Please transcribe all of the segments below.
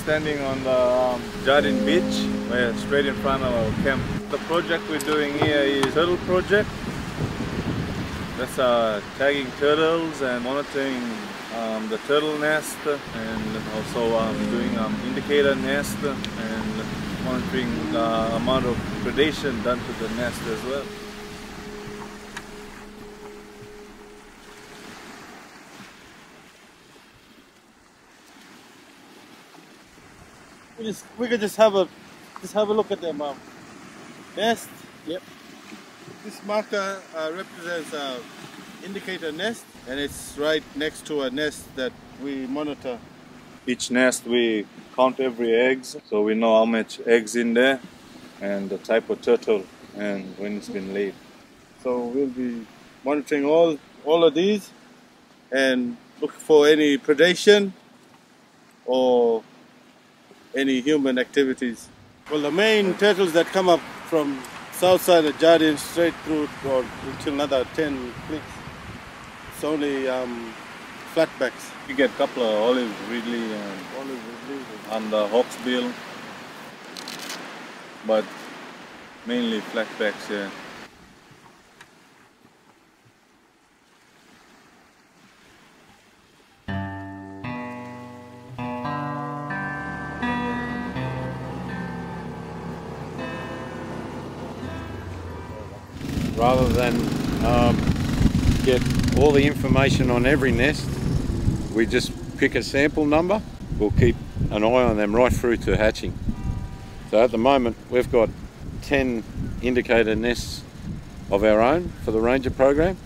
standing on the Jardine Beach. We're straight in front of our camp. The project we're doing here is Turtle Project. That's tagging turtles and monitoring the turtle nest, and also doing indicator nest and monitoring the amount of predation done to the nest as well. We could just have a look at them nest. Yep. This marker represents an indicator nest, and it's right next to a nest that we monitor. Each nest we count every eggs, so we know how much eggs in there and the type of turtle and when it's been laid. So we'll be monitoring all of these and look for any predation or any human activities. Well, the main turtles that come up from south side of Jardine straight through or until another 10 clicks, it's only flatbacks. You get a couple of olive ridley and the hawksbill, but mainly flatbacks here. Yeah. Rather than get all the information on every nest, we just pick a sample number. We'll keep an eye on them right through to hatching. So at the moment, we've got 10 indicator nests of our own for the Ranger program,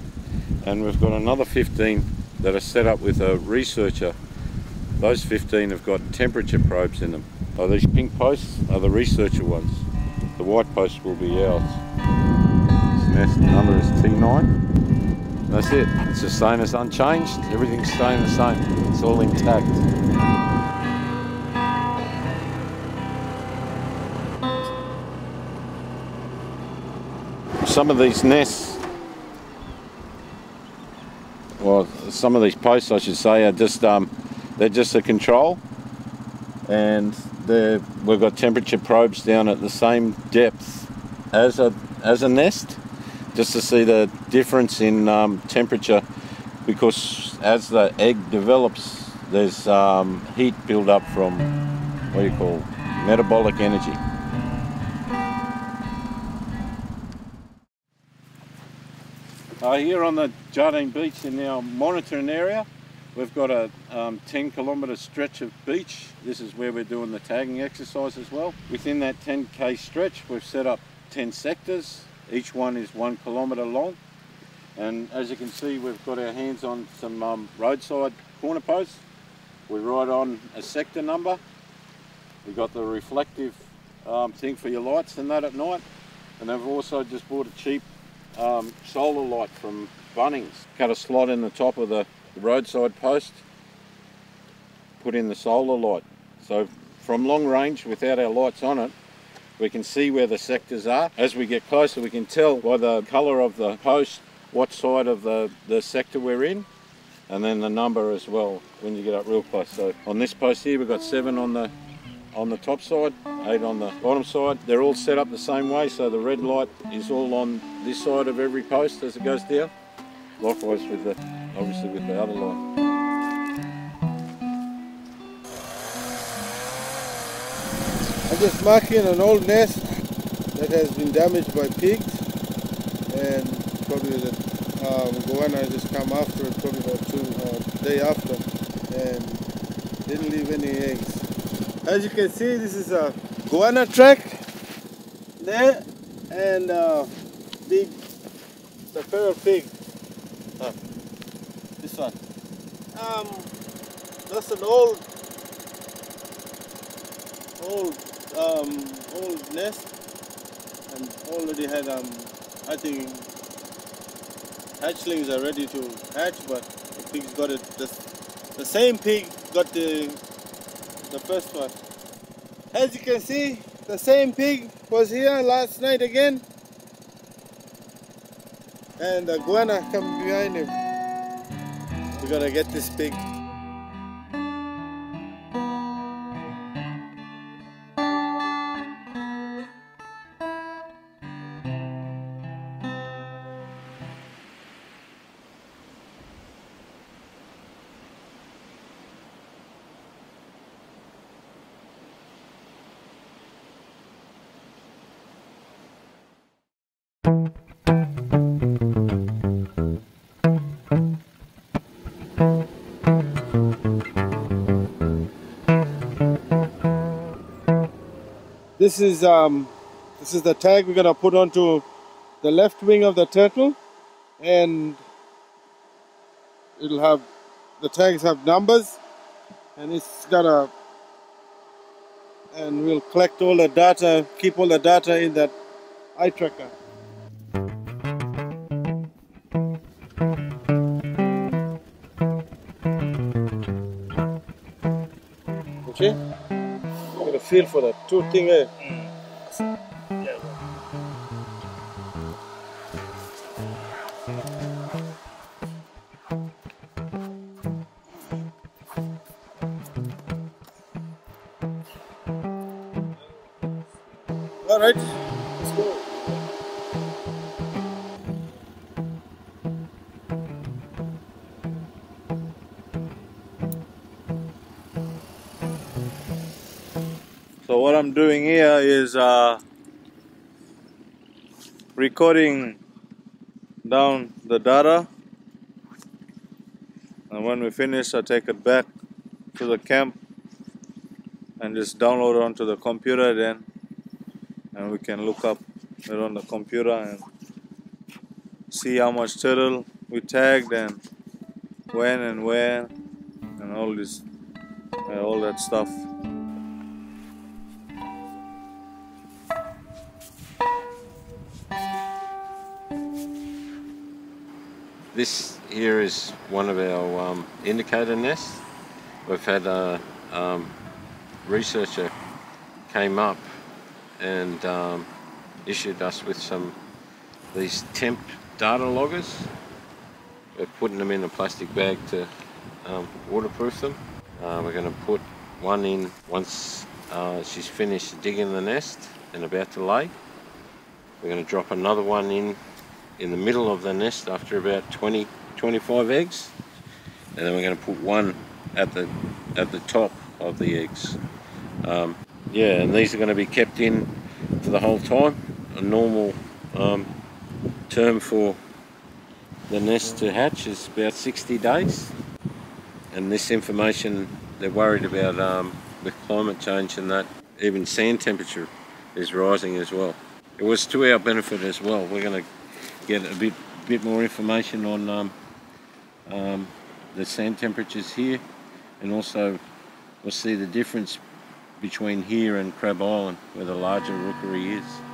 and we've got another 15 that are set up with a researcher. Those 15 have got temperature probes in them. So these pink posts are the researcher ones. The white posts will be ours. Nest number is T9. That's it. It's the same as unchanged. Everything's staying the same. It's all intact. Some of these nests, well, some of these posts, I should say, are just they're just a control, and we've got temperature probes down at the same depth as a nest, just to see the difference in temperature, because as the egg develops, there's heat build up from, what do you call, metabolic energy. Here on the Jardine Beach in our monitoring area, we've got a 10-kilometre stretch of beach. This is where we're doing the tagging exercise as well. Within that 10K stretch, we've set up 10 sectors. Each one is 1 kilometre long, and as you can see, we've got our hands on some roadside corner posts. We write on a sector number. We've got the reflective thing for your lights and that at night, and I've also just bought a cheap solar light from Bunnings. Cut a slot in the top of the roadside post, put in the solar light. So from long range, without our lights on it, we can see where the sectors are. As we get closer, we can tell by the colour of the post what side of the sector we're in, and then the number as well when you get up real close. So on this post here, we've got 7 on the top side, 8 on the bottom side. They're all set up the same way, so the red light is all on this side of every post as it goes down. Likewise with the, obviously with the other light. I'm just marking an old nest that has been damaged by pigs, and probably the iguana just come after it, probably about day after, and didn't leave any eggs. As you can see, this is a iguana track there, and big feral pig. Oh, this one. That's an old nest, and already had I think hatchlings are ready to hatch, but the pig's got it. The same pig got the first one. As you can see, the same pig was here last night again, and the iguana come behind him. We gotta get this pig. This is the tag we're going to put onto the left wing of the turtle, and it'll have, the tags have numbers, and it's gonna, and we'll collect all the data, keep all the data in that eye tracker. Okay, you get a feel for that two thing, eh? All right, let's go. So what I'm doing here is recording down the data, and when we finish I take it back to the camp and just download it onto the computer then. And we can look up it on the computer and see how much turtle we tagged and when and where and all this, all that stuff. This here is one of our indicator nests. We've had a researcher came up and issued us with these temp data loggers. We're putting them in a plastic bag to waterproof them. We're going to put one in once she's finished digging the nest and about to lay. We're going to drop another one in the middle of the nest after about 20-25 eggs, and then we're going to put one at the top of the eggs. Yeah, and these are going to be kept in for the whole time. A normal term for the nest to hatch is about 60 days. And this information, they're worried about with climate change and that, even sand temperature is rising as well. It was to our benefit as well. We're going to get a bit more information on the sand temperatures here, and also we'll see the difference between here and Crab Island, where the larger rookery is.